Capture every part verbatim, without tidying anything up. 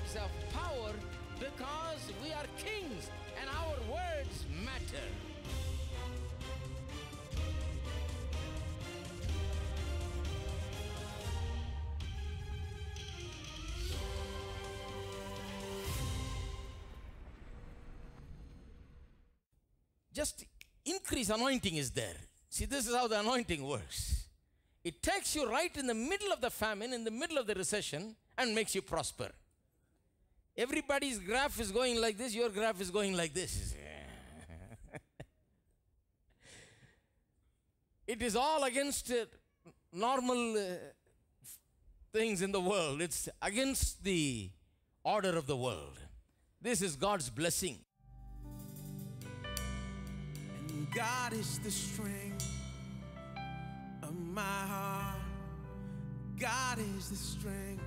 words have power because we are kings and our words matter. Just increase anointing is there. See, this is how the anointing works. It takes you right in the middle of the famine, in the middle of the recession, and makes you prosper. Everybody's graph is going like this, your graph is going like this. It is all against uh, normal uh, things in the world. It's against the order of the world. This is God's blessing. And God is the strength of my heart. God is the strength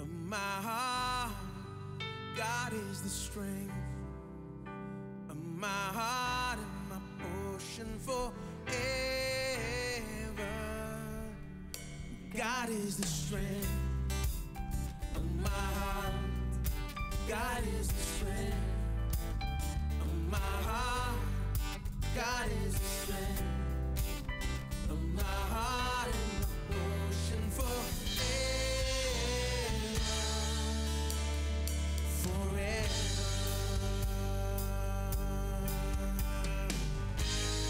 of my heart. God is the strength of my heart and my portion forever. God is the strength of my heart. God is the strength. My heart, God is the strength of my heart and the ocean forever, forever.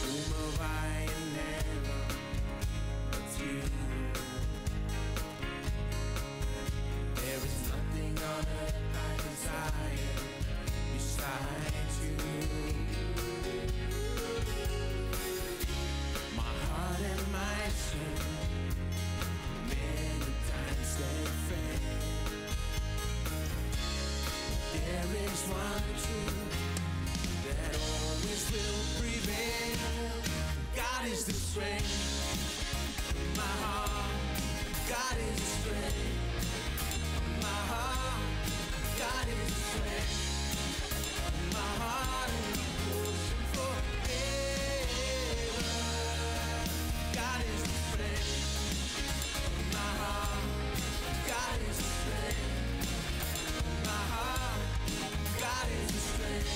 Room of iron never, but you. There is nothing on earth I desire besides. There is one truth that always will prevail. God is the strength of my heart. God is the strength of my heart. God is the strength of my heart and the portion forever. God is the strength of my heart. God is the strength of my heart. God is the strength of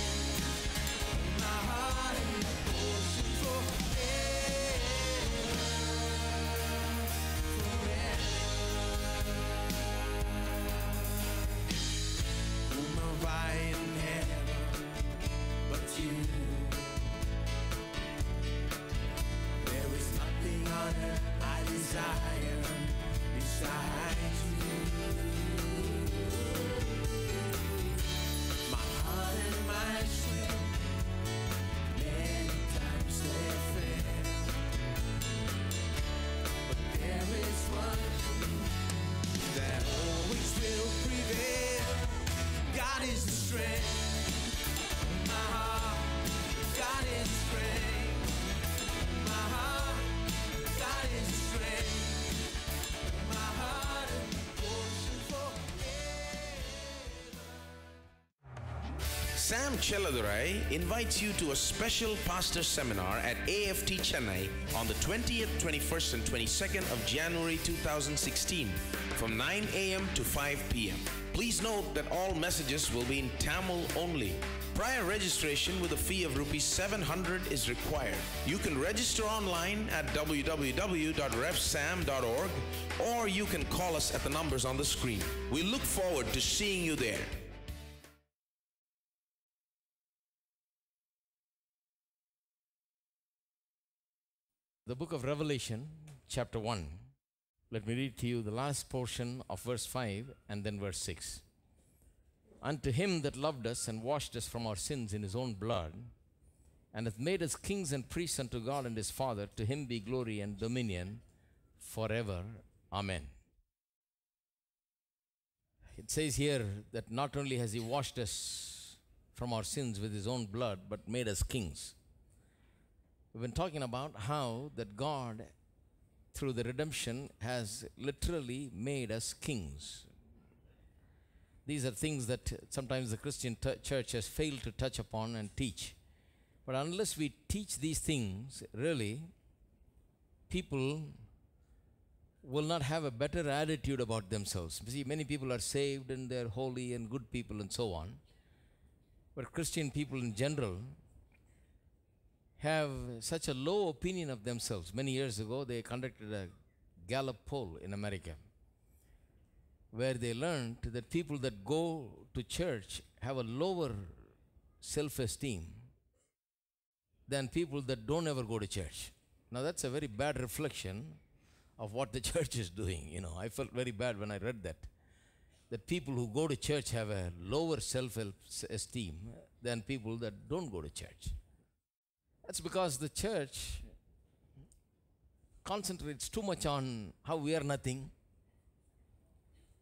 my heart and the portion forever, forever. Whom have I in heaven but you? There is nothing on earth I desire besides you. In my swim, many times they fail, but there is one truth that always will prevail. God is the strength of my heart. God is the strength of my heart. God is the strength of my heart and the portion forever. Sam Chelladurai invites you to a special pastor seminar at A F T Chennai on the twentieth, twenty-first and twenty-second of January two thousand sixteen from nine a m to five p m Please note that all messages will be in Tamil only. Prior registration with a fee of rupees seven hundred is required. You can register online at w w w dot rev sam dot org or you can call us at the numbers on the screen. We look forward to seeing you there. The book of Revelation, chapter one. Let me read to you the last portion of verse five and then verse six. Unto him that loved us and washed us from our sins in his own blood, and hath made us kings and priests unto God and his Father, to him be glory and dominion forever. Amen. It says here that not only has he washed us from our sins with his own blood, but made us kings. We've been talking about how that God, through the redemption, has literally made us kings. These are things that sometimes the Christian church has failed to touch upon and teach. But unless we teach these things, really, people will not have a better attitude about themselves. See, many people are saved and they're holy and good people and so on. But Christian people in general have such a low opinion of themselves. Many years ago, they conducted a Gallup poll in America, where they learned that people that go to church have a lower self-esteem than people that don't ever go to church. Now, that's a very bad reflection of what the church is doing. You know, I felt very bad when I read that. That people who go to church have a lower self-esteem than people that don't go to church. That's because the church concentrates too much on how we are nothing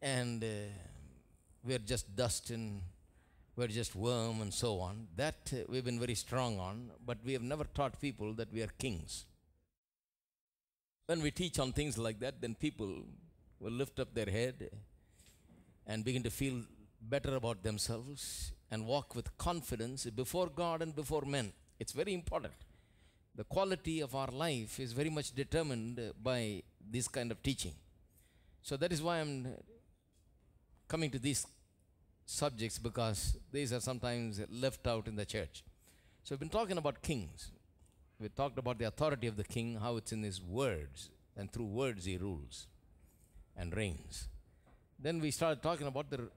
and uh, we are just dust and we are just worm and so on. That uh, we've been very strong on, but we have never taught people that we are kings. When we teach on things like that, then people will lift up their head and begin to feel better about themselves and walk with confidence before God and before men. It's very important. The quality of our life is very much determined by this kind of teaching. So that is why I'm coming to these subjects, because these are sometimes left out in the church. So we've been talking about kings. We talked about the authority of the king, how it's in his words, and through words he rules and reigns. Then we started talking about the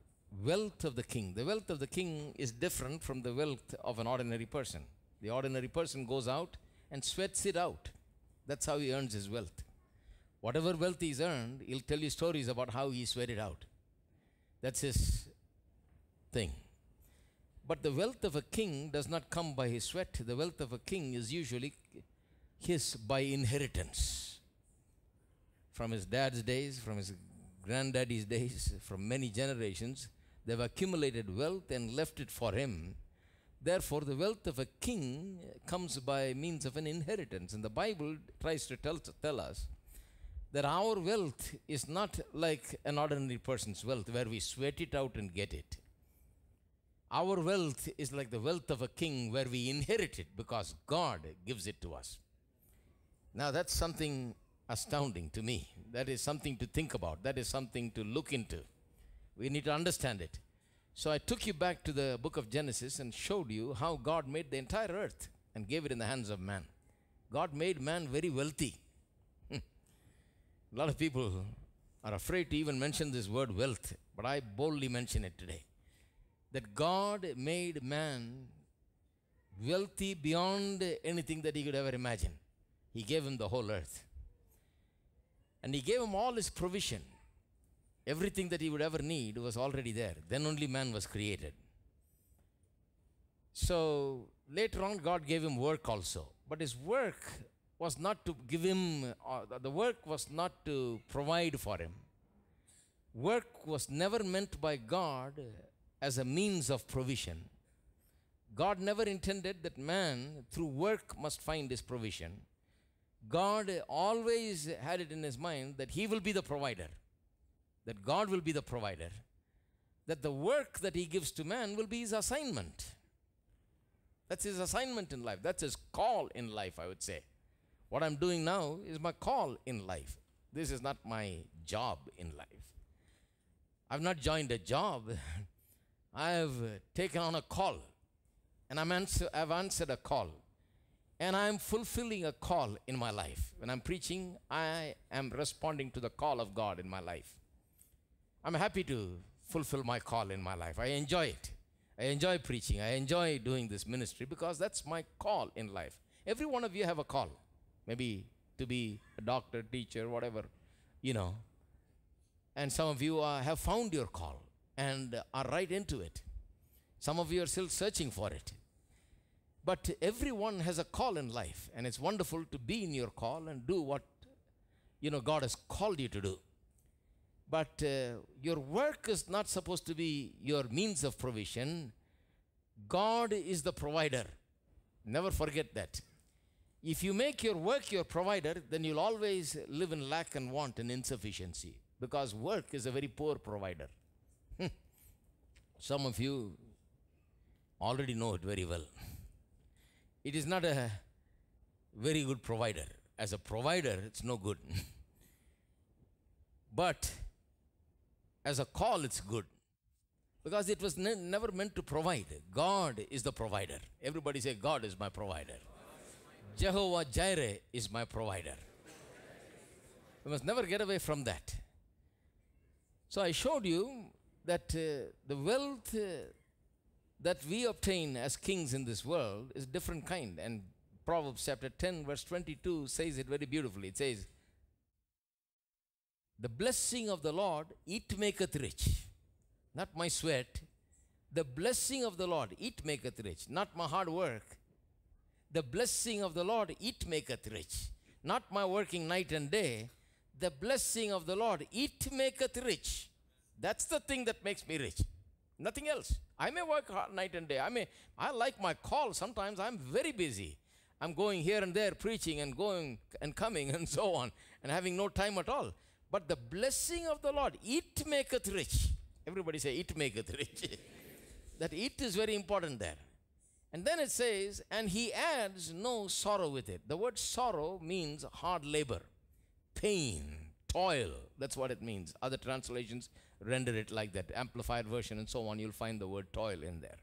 wealth of the king. The wealth of the king is different from the wealth of an ordinary person. The ordinary person goes out and sweats it out. That's how he earns his wealth. Whatever wealth he's earned, he'll tell you stories about how he sweated out. That's his thing. But the wealth of a king does not come by his sweat. The wealth of a king is usually his by inheritance. From his dad's days, from his granddaddy's days, from many generations, they've accumulated wealth and left it for him. Therefore, the wealth of a king comes by means of an inheritance. And the Bible tries to tell, to tell us that our wealth is not like an ordinary person's wealth, where we sweat it out and get it. Our wealth is like the wealth of a king, where we inherit it because God gives it to us. Now, that's something astounding to me. That is something to think about. That is something to look into. We need to understand it. So I took you back to the book of Genesis and showed you how God made the entire earth and gave it in the hands of man. God made man very wealthy. A lot of people are afraid to even mention this word wealth, but I boldly mention it today. That God made man wealthy beyond anything that he could ever imagine. He gave him the whole earth. And he gave him all his provision. Everything that he would ever need was already there. Then only man was created. So later on, God gave him work also. But his work was not to give him, uh, the work was not to provide for him. Work was never meant by God as a means of provision. God never intended that man, through work, must find his provision. God always had it in his mind that he will be the provider, that God will be the provider, that the work that he gives to man will be his assignment. That's his assignment in life. That's his call in life, I would say. What I'm doing now is my call in life. This is not my job in life. I've not joined a job. I have taken on a call, and I'm answer, I've answered a call. And I'm fulfilling a call in my life. When I'm preaching, I am responding to the call of God in my life. I'm happy to fulfill my call in my life. I enjoy it. I enjoy preaching. I enjoy doing this ministry because that's my call in life. Every one of you have a call. Maybe to be a doctor, teacher, whatever, you know. And some of you are, have found your call and are right into it. Some of you are still searching for it. But everyone has a call in life, and it's wonderful to be in your call and do what, you know, God has called you to do. But uh, your work is not supposed to be your means of provision. God is the provider. Never forget that. If you make your work your provider, then you'll always live in lack and want and insufficiency, because work is a very poor provider. Some of you already know it very well. It is not a very good provider. As a provider, it's no good. But as a call, it's good. Because it was ne never meant to provide. God is the provider. Everybody say, God is my provider. Jehovah Jireh is my provider. We must never get away from that. So I showed you that uh, the wealth uh, that we obtain as kings in this world is different kind. And Proverbs chapter ten verse twenty-two says it very beautifully. It says, the blessing of the Lord, it maketh rich. Not my sweat. The blessing of the Lord, it maketh rich. Not my hard work. The blessing of the Lord, it maketh rich. Not my working night and day. The blessing of the Lord, it maketh rich. That's the thing that makes me rich. Nothing else. I may work hard night and day. I may, I like my call. Sometimes I'm very busy. I'm going here and there preaching and going and coming and so on and having no time at all. But the blessing of the Lord, it maketh rich. Everybody say, it maketh rich. That it is very important there. And then it says, and he adds no sorrow with it. The word sorrow means hard labor, pain, toil. That's what it means. Other translations render it like that. Amplified version and so on, you'll find the word toil in there.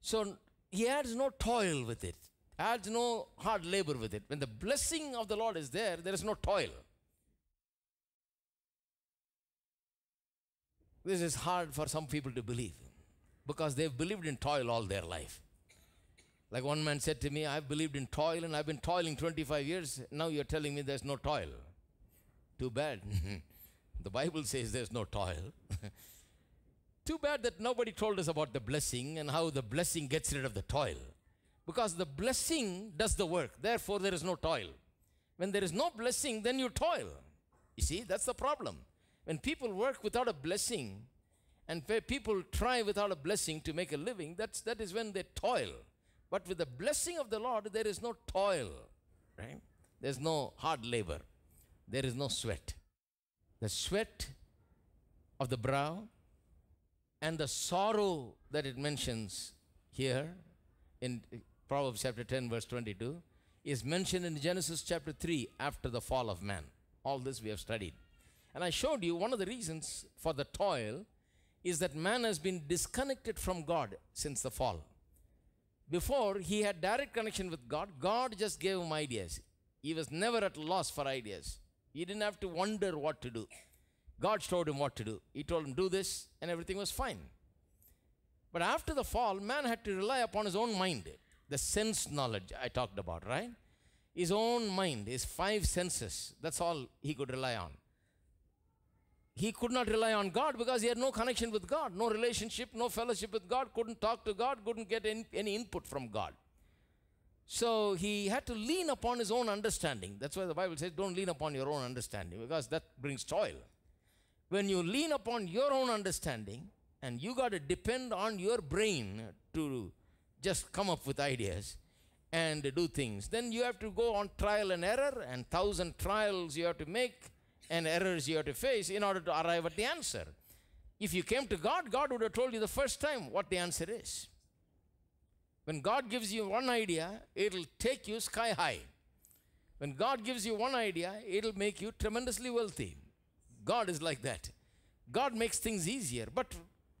So he adds no toil with it, adds no hard labor with it. When the blessing of the Lord is there, there is no toil. This is hard for some people to believe, because they've believed in toil all their life. Like one man said to me, I've believed in toil and I've been toiling twenty-five years. Now you're telling me there's no toil. Too bad. The Bible says there's no toil. Too bad that nobody told us about the blessing and how the blessing gets rid of the toil. Because the blessing does the work. Therefore, there is no toil. When there is no blessing, then you toil. You see, that's the problem. When people work without a blessing, and people try without a blessing to make a living, that's, that is when they toil. But with the blessing of the Lord, there is no toil, right? There's no hard labor. There is no sweat. The sweat of the brow and the sorrow that it mentions here in Proverbs chapter ten, verse twenty-two, is mentioned in Genesis chapter three after the fall of man. All this we have studied. And I showed you one of the reasons for the toil is that man has been disconnected from God since the fall. Before, he had direct connection with God. God just gave him ideas. He was never at loss for ideas. He didn't have to wonder what to do. God showed him what to do. He told him, do this, and everything was fine. But after the fall, man had to rely upon his own mind, the sense knowledge I talked about, right? His own mind, his five senses, that's all he could rely on. He could not rely on God because he had no connection with God, no relationship, no fellowship with God, couldn't talk to God, couldn't get any, any input from God. So he had to lean upon his own understanding. That's why the Bible says, don't lean upon your own understanding, because that brings toil. When you lean upon your own understanding and you got to depend on your brain to just come up with ideas and do things, then you have to go on trial and error, and thousand trials you have to make and errors you have to face in order to arrive at the answer. If you came to God, God would have told you the first time what the answer is. When God gives you one idea, it'll take you sky high. When God gives you one idea, it'll make you tremendously wealthy. God is like that. God makes things easier, but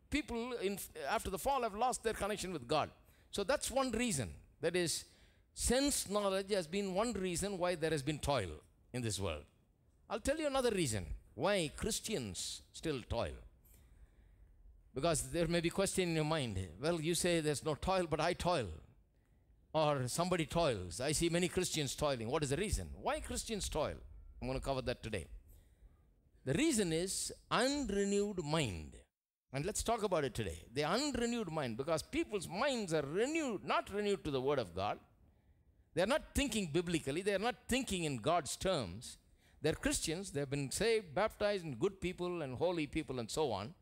people in, after the fall have lost their connection with God. So that's one reason. That is, sense knowledge has been one reason why there has been toil in this world. I'll tell you another reason why Christians still toil. Because there may be a question in your mind. Well, you say there's no toil, but I toil. Or somebody toils. I see many Christians toiling. What is the reason? Why Christians toil? I'm going to cover that today. The reason is unrenewed mind. And let's talk about it today. The unrenewed mind, because people's minds are renewed, not renewed to the Word of God. They're not thinking biblically. They're not thinking in God's terms. They're Christians. They've been saved, baptized, and good people and holy people and so on.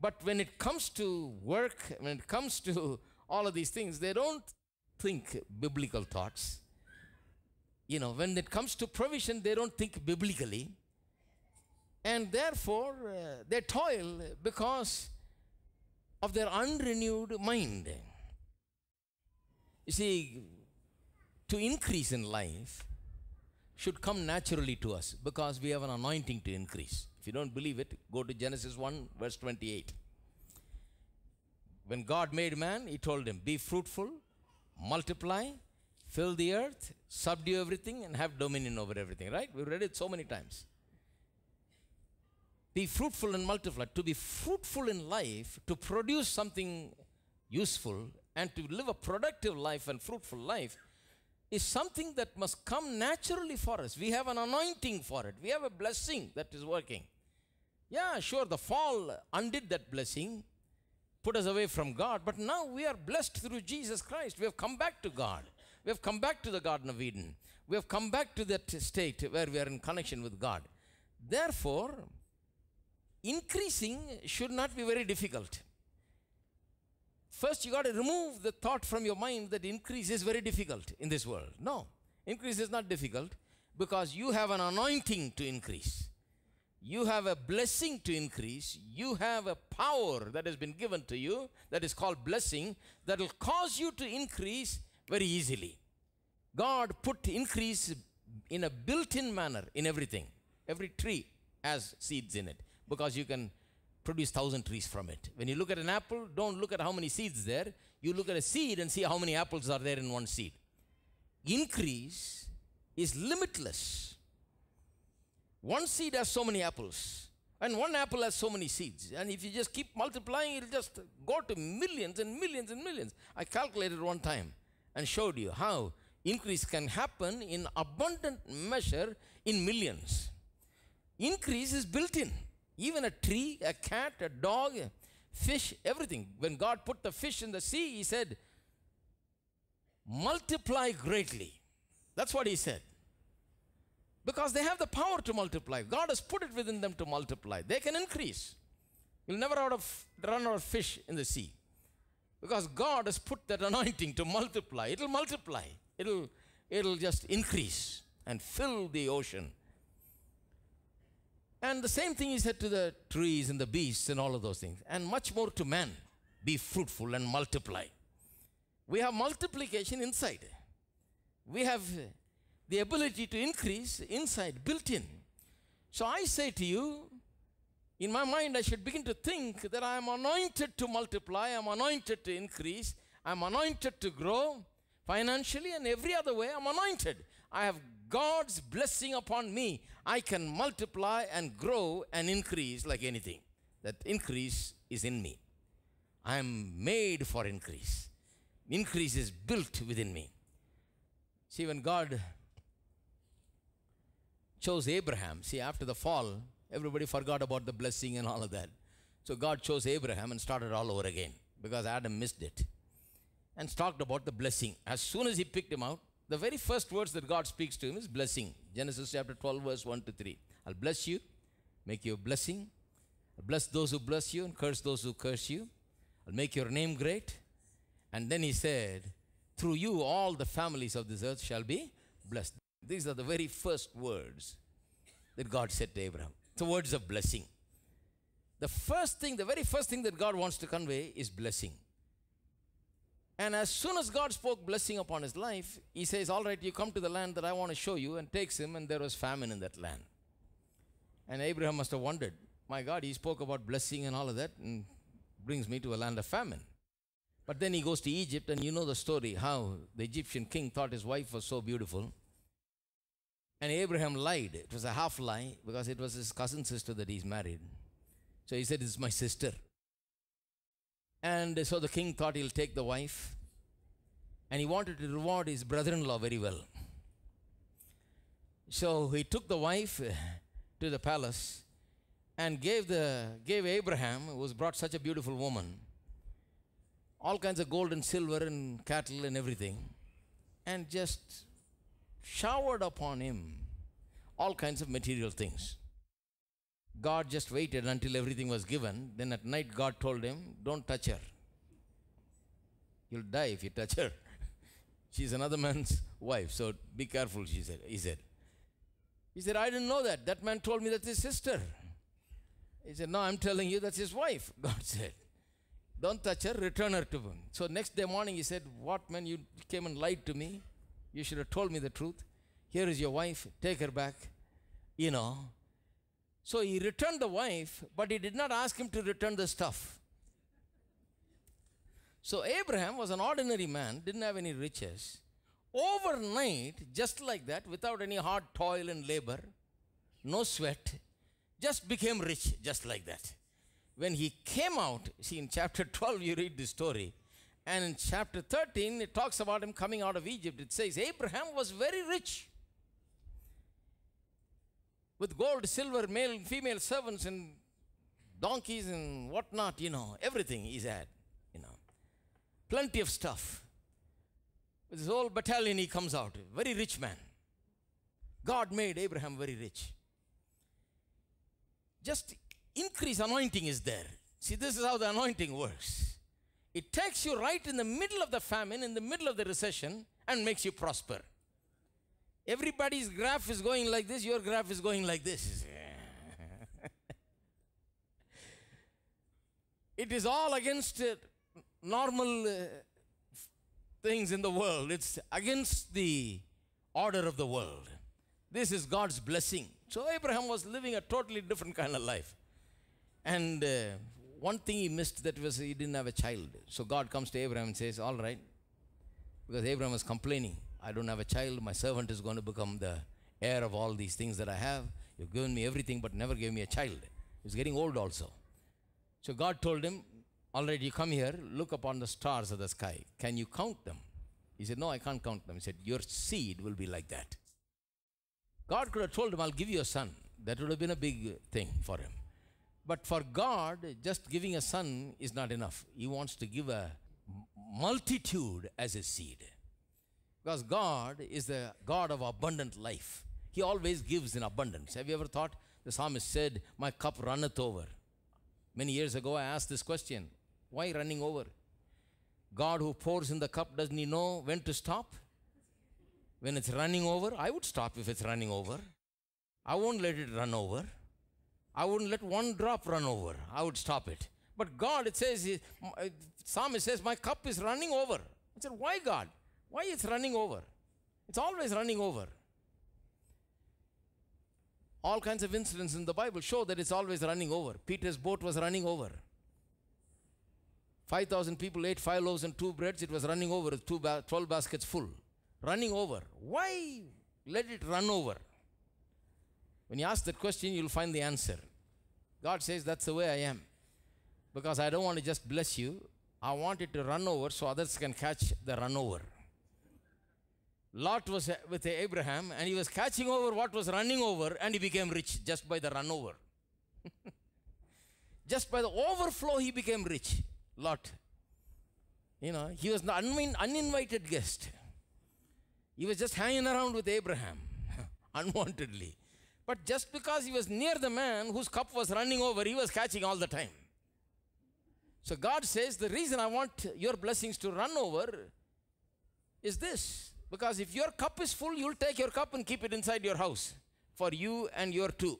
But when it comes to work, when it comes to all of these things, they don't think biblical thoughts. You know, when it comes to provision, they don't think biblically. And therefore, uh, they toil because of their unrenewed mind. You see, to increase in life, should come naturally to us because we have an anointing to increase. If you don't believe it, go to Genesis one verse twenty-eight. When God made man, he told him, be fruitful, multiply, fill the earth, subdue everything and have dominion over everything, right? We've read it so many times. Be fruitful and multiply. To be fruitful in life, to produce something useful and to live a productive life and fruitful life is something that must come naturally for us. We have an anointing for it. We have a blessing that is working. Yeah, sure, the fall undid that blessing, put us away from God, but now we are blessed through Jesus Christ. We have come back to God. We have come back to the Garden of Eden. We have come back to that state where we are in connection with God. Therefore, increasing should not be very difficult. First, you got to remove the thought from your mind that increase is very difficult in this world. No, increase is not difficult because you have an anointing to increase. You have a blessing to increase. You have a power that has been given to you that is called blessing that will cause you to increase very easily. God put increase in a built-in manner in everything. Every tree has seeds in it because you can produce thousand trees from it. When you look at an apple, don't look at how many seeds there. You look at a seed and see how many apples are there in one seed. Increase is limitless. One seed has so many apples, and one apple has so many seeds. And if you just keep multiplying, it'll just go to millions and millions and millions. I calculated one time and showed you how increase can happen in abundant measure in millions. Increase is built in. Even a tree, a cat, a dog, a fish, everything. When God put the fish in the sea, he said, multiply greatly. That's what he said. Because they have the power to multiply. God has put it within them to multiply. They can increase. You'll never out of, run out of fish in the sea. Because God has put that anointing to multiply. It'll multiply. It'll, it'll just increase and fill the ocean. And the same thing he said to the trees and the beasts and all of those things. And much more to man, be fruitful and multiply. We have multiplication inside. We have the ability to increase inside, built in. So I say to you, in my mind I should begin to think that I am anointed to multiply, I am anointed to increase, I am anointed to grow financially and every other way I am anointed. I have God's blessing upon me. I can multiply and grow and increase like anything. That increase is in me. I am made for increase. Increase is built within me. See, when God chose Abraham, see, after the fall, everybody forgot about the blessing and all of that. So God chose Abraham and started all over again because Adam missed it and talked about the blessing. As soon as he picked him out, the very first words that God speaks to him is blessing. Genesis chapter twelve verse one to three. I'll bless you, make you a blessing. I'll bless those who bless you and curse those who curse you. I'll make your name great. And then he said, through you all the families of this earth shall be blessed. These are the very first words that God said to Abraham. The words of blessing. The first thing, the very first thing that God wants to convey is blessing. And as soon as God spoke blessing upon his life, he says, all right, you come to the land that I want to show you, and takes him, and there was famine in that land. And Abraham must have wondered, my God, he spoke about blessing and all of that, and brings me to a land of famine. But then he goes to Egypt, and you know the story, how the Egyptian king thought his wife was so beautiful. And Abraham lied. It was a half lie, because it was his cousin sister that he's married. So he said, it's my sister. And so the king thought he'll take the wife, and he wanted to reward his brother-in-law very well. So he took the wife to the palace and gave, the, gave Abraham, who was brought such a beautiful woman, all kinds of gold and silver and cattle and everything, and just showered upon him all kinds of material things. God just waited until everything was given. Then at night God told him, don't touch her. You'll die if you touch her. She's another man's wife, so be careful, she said, he said. He said, I didn't know that. That man told me that's his sister. He said, no, I'm telling you that's his wife, God said. Don't touch her, return her to him. So next day morning he said, what man, you came and lied to me. You should have told me the truth. Here is your wife, take her back, you know. So he returned the wife, but he did not ask him to return the stuff. So Abraham was an ordinary man, didn't have any riches. Overnight, just like that, without any hard toil and labor, no sweat, just became rich, just like that. When he came out, see in chapter twelve you read the story, and in chapter thirteen it talks about him coming out of Egypt. It says Abraham was very rich, with gold, silver, male and female servants and donkeys and whatnot, you know, everything he's had, you know, plenty of stuff. With his whole battalion he comes out, very rich man. God made Abraham very rich. Just increase anointing is there. See, this is how the anointing works. It takes you right in the middle of the famine, in the middle of the recession, and makes you prosper. Everybody's graph is going like this, your graph is going like this. It is all against uh, normal uh, things in the world. It's against the order of the world. This is God's blessing. So Abraham was living a totally different kind of life. And uh, one thing he missed, that was he didn't have a child. So God comes to Abraham and says, all right, because Abraham was complaining, I don't have a child, my servant is going to become the heir of all these things that I have. You've given me everything but never gave me a child. He's getting old also. So God told him, all right, you come here, look upon the stars of the sky. Can you count them? He said, no, I can't count them. He said, your seed will be like that. God could have told him, I'll give you a son. That would have been a big thing for him. But for God, just giving a son is not enough. He wants to give a multitude as a seed. Because God is the God of abundant life. He always gives in abundance. Have you ever thought? The psalmist said, my cup runneth over. Many years ago, I asked this question. Why running over? God who pours in the cup, doesn't he know when to stop? When it's running over, I would stop if it's running over. I won't let it run over. I wouldn't let one drop run over. I would stop it. But God, it says, psalmist says, my cup is running over. I said, why God? Why it's running over? It's always running over. All kinds of incidents in the Bible show that it's always running over. Peter's boat was running over. five thousand people ate five loaves and two breads. It was running over with twelve baskets full. Running over. Why let it run over? When you ask that question, you'll find the answer. God says, that's the way I am. Because I don't want to just bless you. I want it to run over so others can catch the run over. Lot was with Abraham, and he was catching over what was running over, and he became rich just by the run over. Just by the overflow, he became rich. Lot. You know, he was an un uninvited guest. He was just hanging around with Abraham, unwantedly. But just because he was near the man whose cup was running over, he was catching all the time. So God says, the reason I want your blessings to run over is this. Because if your cup is full, you'll take your cup and keep it inside your house for you and your two.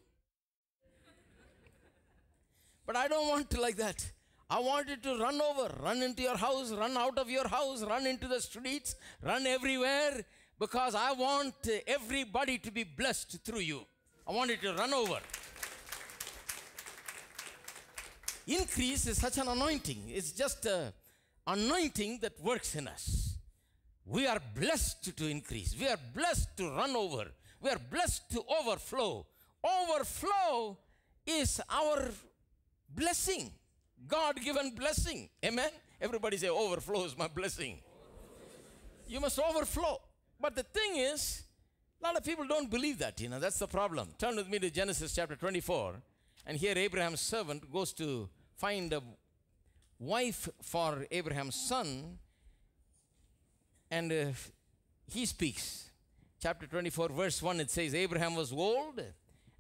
But I don't want to like that. I want it to run over, run into your house, run out of your house, run into the streets, run everywhere. Because I want everybody to be blessed through you. I want it to run over. Increase is such an anointing. It's just an anointing that works in us. We are blessed to increase. We are blessed to run over. We are blessed to overflow. Overflow is our blessing. God-given blessing. Amen? Everybody say, overflow is my blessing. You must overflow. But the thing is, a lot of people don't believe that, you know, that's the problem. Turn with me to Genesis chapter twenty-four, and here Abraham's servant goes to find a wife for Abraham's son, and uh, he speaks. Chapter twenty-four, verse one, it says, Abraham was old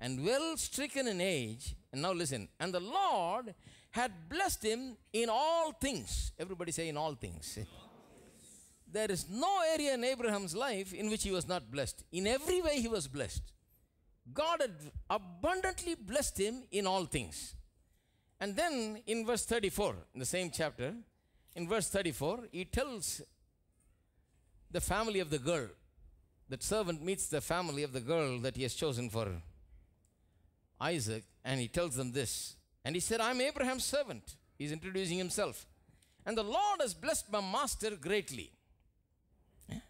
and well stricken in age, and now listen, and the Lord had blessed him in all things. Everybody say, in all things. There is no area in Abraham's life in which he was not blessed. In every way he was blessed. God had abundantly blessed him in all things. And then in verse thirty-four, in the same chapter, in verse thirty-four, he tells the family of the girl That servant meets the family of the girl that he has chosen for Isaac, and he tells them this. And he said, "I'm Abraham's servant." He's introducing himself. "And the Lord has blessed my master greatly." Yeah?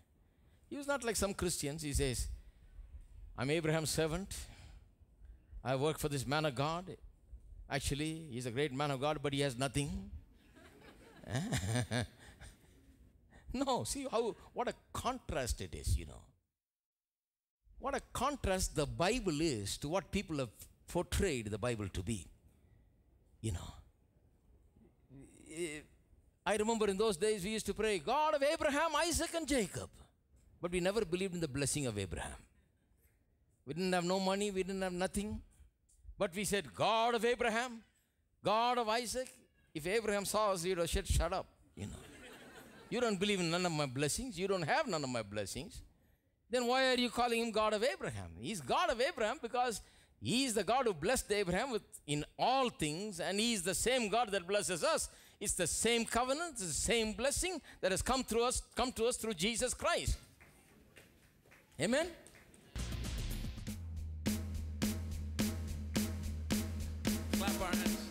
He was not like some Christians. He says, "I'm Abraham's servant. I work for this man of God. Actually, he's a great man of God, but he has nothing." No, see how, what a contrast it is, you know. What a contrast the Bible is to what people have portrayed the Bible to be, you know. I remember in those days we used to pray, "God of Abraham, Isaac and Jacob." But we never believed in the blessing of Abraham. We didn't have no money, we didn't have nothing. But we said, "God of Abraham, God of Isaac." If Abraham saw us, he would have said, "Shut up, you know. You don't believe in none of my blessings. You don't have none of my blessings. Then why are you calling him God of Abraham?" He's God of Abraham because he is the God who blessed Abraham with in all things, and he is the same God that blesses us. It's the same covenant, it's the same blessing that has come through us, come to us through Jesus Christ. Amen. Clap our hands.